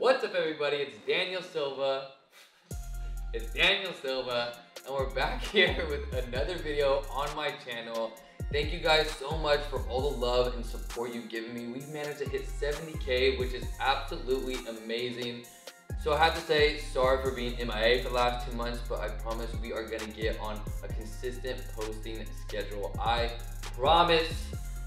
What's up, everybody? It's Daniel Silva, and we're back here with another video on my channel. Thank you guys so much for all the love and support you've given me. We've managed to hit 70K, which is absolutely amazing. So I have to say, sorry for being MIA for the last 2 months, but I promise we are gonna get on a consistent posting schedule. I promise.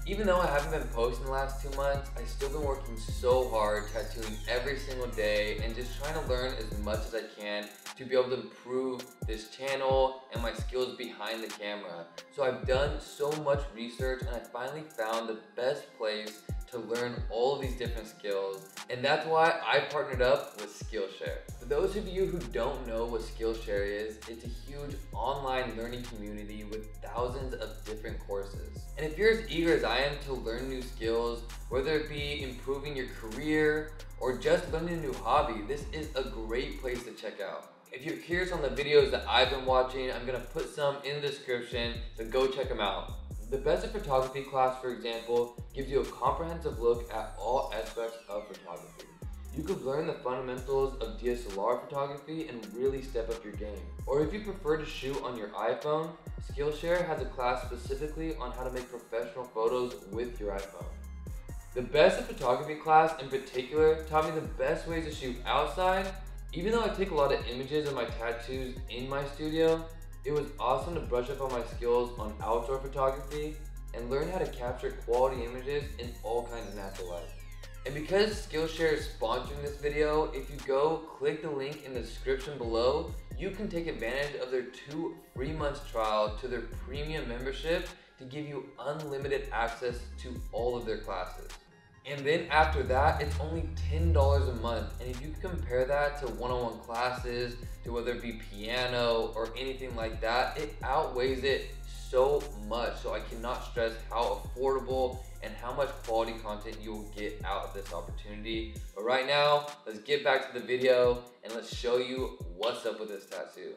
Even though I haven't been posting the last 2 months, I've still been working so hard, tattooing every single day, and just trying to learn as much as I can to be able to improve this channel and my skills behind the camera. So I've done so much research, and I finally found the best place to learn all of these different skills, and that's why I partnered up with Skillshare. For those of you who don't know what Skillshare is, it's a huge online learning community with thousands of different courses. And if you're as eager as I am to learn new skills, whether it be improving your career or just learning a new hobby, this is a great place to check out. If you're curious on the videos that I've been watching, I'm gonna put some in the description, so go check them out. The Best of Photography class, for example, gives you a comprehensive look at all aspects of photography. You could learn the fundamentals of DSLR photography and really step up your game. Or if you prefer to shoot on your iPhone, Skillshare has a class specifically on how to make professional photos with your iPhone. The Best of Photography class in particular taught me the best ways to shoot outside. Even though I take a lot of images of my tattoos in my studio, it was awesome to brush up on my skills on outdoor photography and learn how to capture quality images in all kinds of natural light. And because Skillshare is sponsoring this video, if you go click the link in the description below, you can take advantage of their 2 free months trial to their premium membership to give you unlimited access to all of their classes. And then after that, it's only $10 a month. And if you compare that to one-on-one classes, to whether it be piano or anything like that, it outweighs it so much. So I cannot stress how affordable and how much quality content you'll get out of this opportunity. But right now, let's get back to the video and let's show you what's up with this tattoo.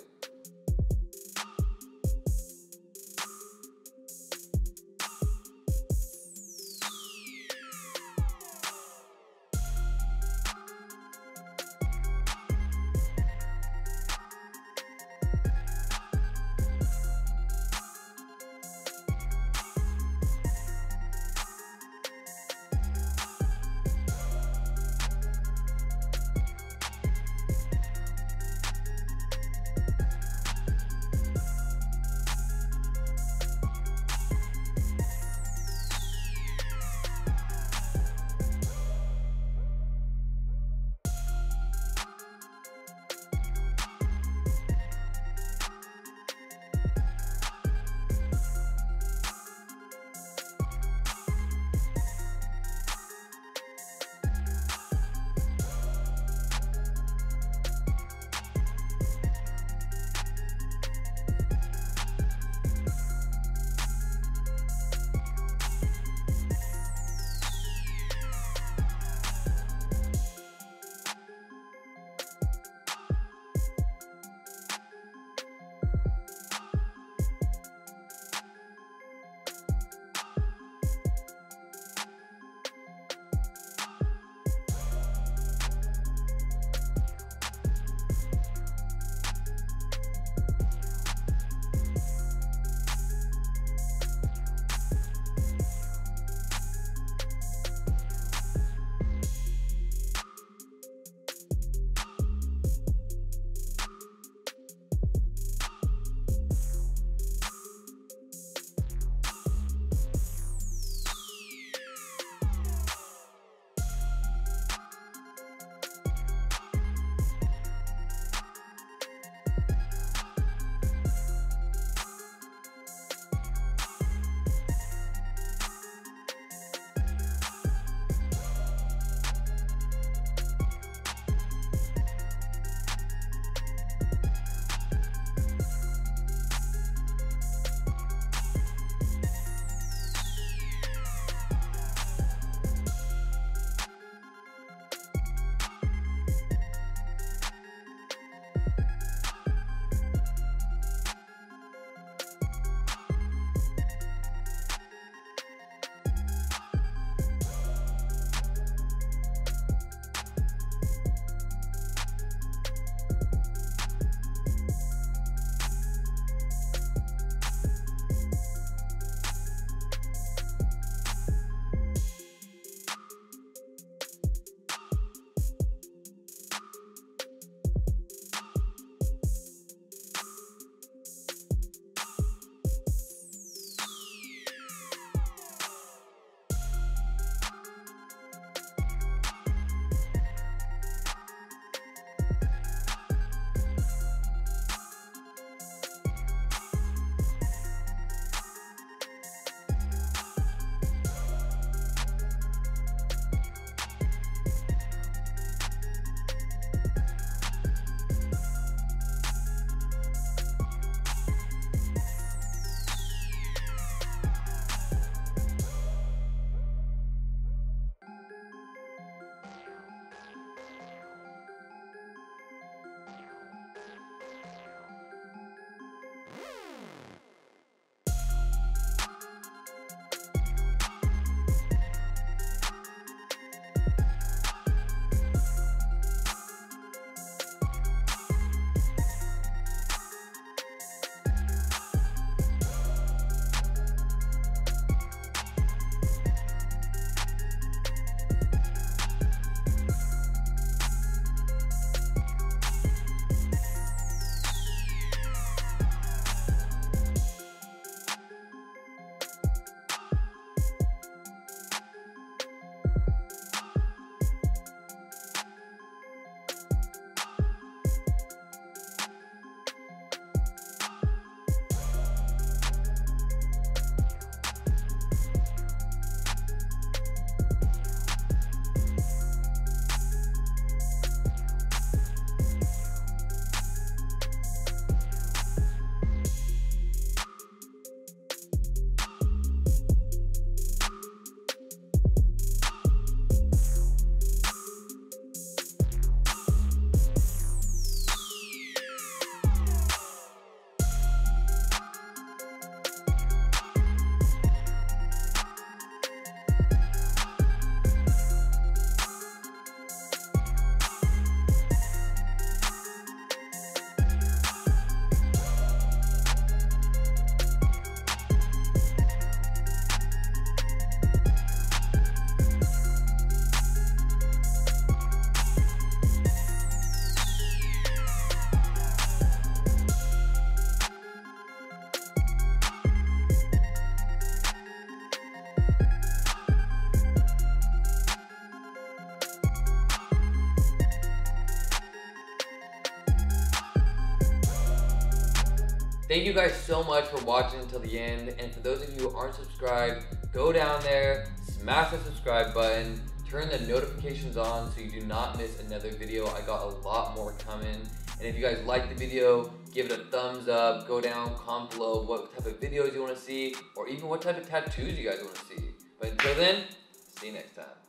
Thank you guys so much for watching until the end, and for those of you who aren't subscribed, go down there, smash the subscribe button, turn the notifications on so you do not miss another video. I got a lot more coming. And if you guys like the video, give it a thumbs up, go down, comment below what type of videos you want to see, or even what type of tattoos you guys want to see. But until then, see you next time.